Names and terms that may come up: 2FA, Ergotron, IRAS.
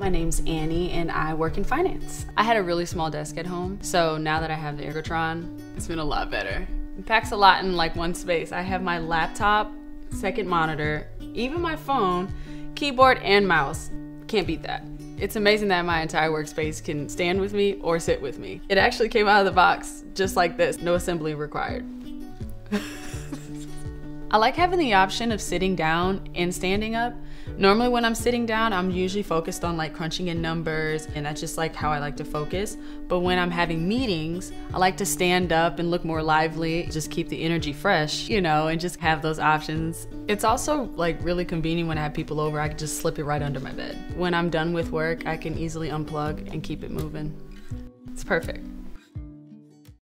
My name's Annie and I work in finance. I had a really small desk at home, so now that I have the Ergotron, it's been a lot better. It packs a lot in like one space. I have my laptop, second monitor, even my phone, keyboard and mouse. Can't beat that. It's amazing that my entire workspace can stand with me or sit with me. It actually came out of the box just like this, no assembly required. I like having the option of sitting down and standing up. Normally when I'm sitting down, I'm usually focused on like crunching in numbers, and that's just like how I like to focus. But when I'm having meetings, I like to stand up and look more lively, just keep the energy fresh, you know, and just have those options. It's also like really convenient when I have people over, I can just slip it right under my bed. When I'm done with work, I can easily unplug and keep it moving. It's perfect.